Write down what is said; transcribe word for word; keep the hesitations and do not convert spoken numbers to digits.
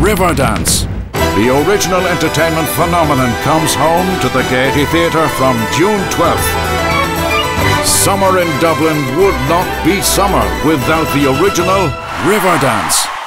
Riverdance. The original entertainment phenomenon comes home to the Gaiety Theatre from June twelfth. Summer in Dublin would not be summer without the original Riverdance.